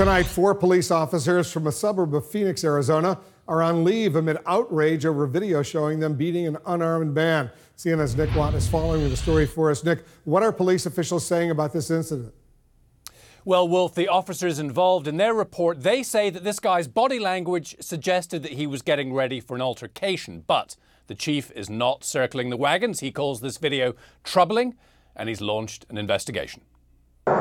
Tonight, four police officers from a suburb of Phoenix, Arizona, are on leave amid outrage over video showing them beating an unarmed man. CNN's Nick Watt is following the story for us. Nick, what are police officials saying about this incident? Well, Wolf, the officers involved in their report, they say that this guy's body language suggested that he was getting ready for an altercation. But the chief is not circling the wagons. He calls this video troubling, and he's launched an investigation. I'll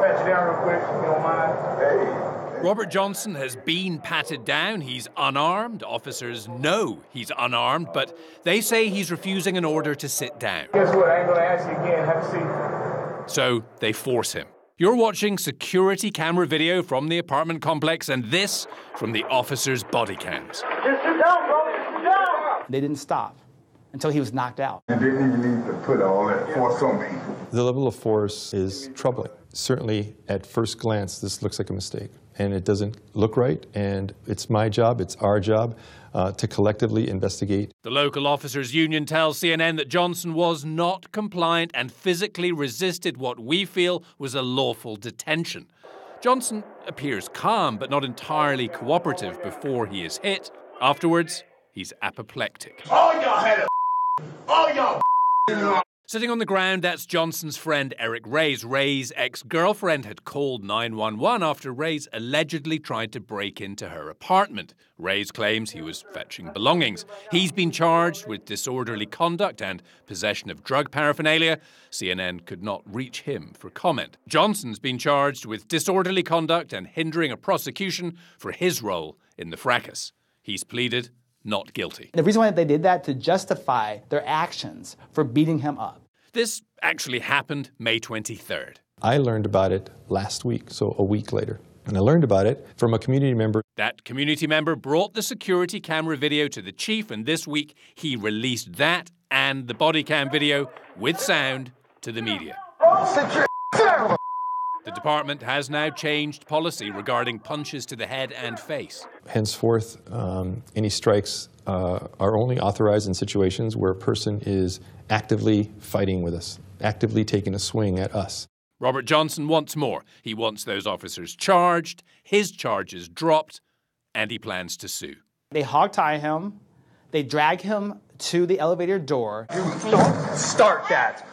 pat you down real quick, if you don't mind. Hey. Robert Johnson has been patted down. He's unarmed. Officers know he's unarmed, but they say he's refusing an order to sit down. Guess what? I ain't going to ask you again. Have a seat. So they force him. You're watching security camera video from the apartment complex and this from the officers' body cams. Just sit down, brother. Sit down. They didn't stop until he was knocked out. And didn't even need to put all that force on me. The level of force is troubling. Certainly, at first glance, this looks like a mistake. And it doesn't look right, and it's my job, it's our job, to collectively investigate. The local officers' union tells CNN that Johnson was not compliant and physically resisted what we feel was a lawful detention. Johnson appears calm, but not entirely cooperative before he is hit. Afterwards, he's apoplectic. All y'all had a all y'all. Sitting on the ground, that's Johnson's friend Eric Rays. Rays' ex-girlfriend had called 911 after Rays allegedly tried to break into her apartment. Rays claims he was fetching belongings. He's been charged with disorderly conduct and possession of drug paraphernalia. CNN could not reach him for comment. Johnson's been charged with disorderly conduct and hindering a prosecution for his role in the fracas. He's pleaded not guilty. The reason why they did that, to justify their actions for beating him up. This actually happened May 23rd. I learned about it last week, so a week later. And I learned about it from a community member. That community member brought the security camera video to the chief, and this week he released that and the body cam video with sound to the media. The department has now changed policy regarding punches to the head and face. Henceforth, any strikes are only authorized in situations where a person is actively fighting with us, actively taking a swing at us. Robert Johnson wants more. He wants those officers charged, his charges dropped, and he plans to sue. They hogtie him. They drag him to the elevator door. Don't start that.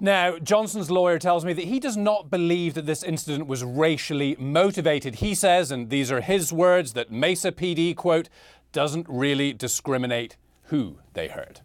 Now, Johnson's lawyer tells me that he does not believe that this incident was racially motivated. He says, and these are his words, that Mesa PD, quote, doesn't really discriminate who they hurt.